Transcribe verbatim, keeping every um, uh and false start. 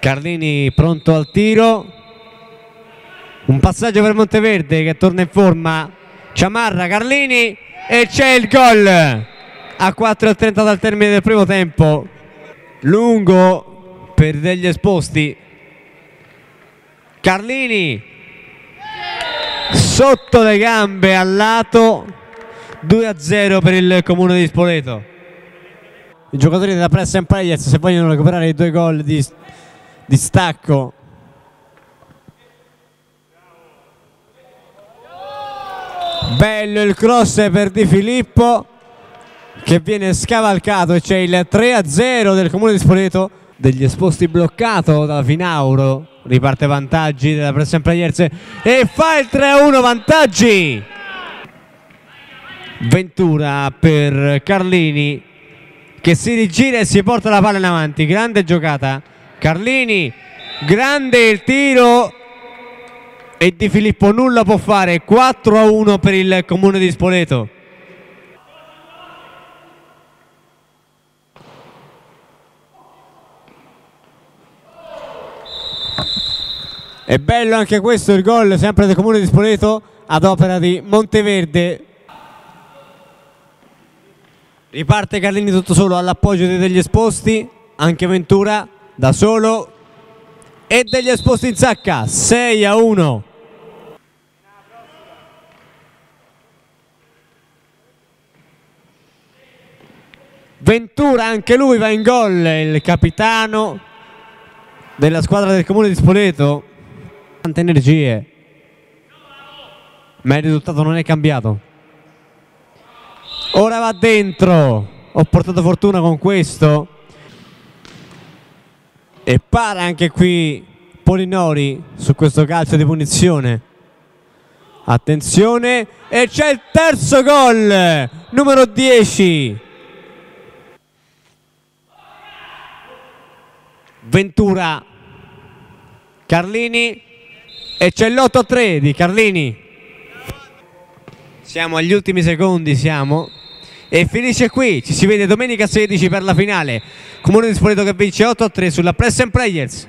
Carlini pronto al tiro, un passaggio per Monteverde che torna in forma, Ciamarra, Carlini e c'è il gol a quattro e trenta dal termine del primo tempo, lungo per degli esposti, Carlini sotto le gambe al lato, due a zero per il Comune di Spoleto. I giocatori della Press and Players, se vogliono recuperare i due gol di, di stacco, bello il cross per Di Filippo che viene scavalcato e c'è il tre a zero del Comune di Spoleto. Degli esposti bloccato da Finauro, riparte vantaggi della Press and Players e fa il tre a uno, vantaggi. Ventura per Carlini che si rigira e si porta la palla in avanti, grande giocata Carlini, grande il tiro e Di Filippo nulla può fare, quattro a uno per il Comune di Spoleto. È bello anche questo il gol sempre del Comune di Spoleto ad opera di Monteverde. Riparte Carlini tutto solo all'appoggio degli esposti, anche Ventura da solo e degli esposti in sacca, sei a uno. Ventura anche lui va in gol, il capitano della squadra del Comune di Spoleto. Tante energie, ma il risultato non è cambiato. Ora va dentro, ho portato fortuna con questo e para anche qui Polinori su questo calcio di punizione, attenzione e c'è il terzo gol, numero dieci. Ventura, Carlini e c'è l'otto a tre di Carlini. Siamo agli ultimi secondi, siamo... E finisce qui, ci si vede domenica sedici per la finale. Comune di Spoleto che vince otto a tre sulla Press and Players.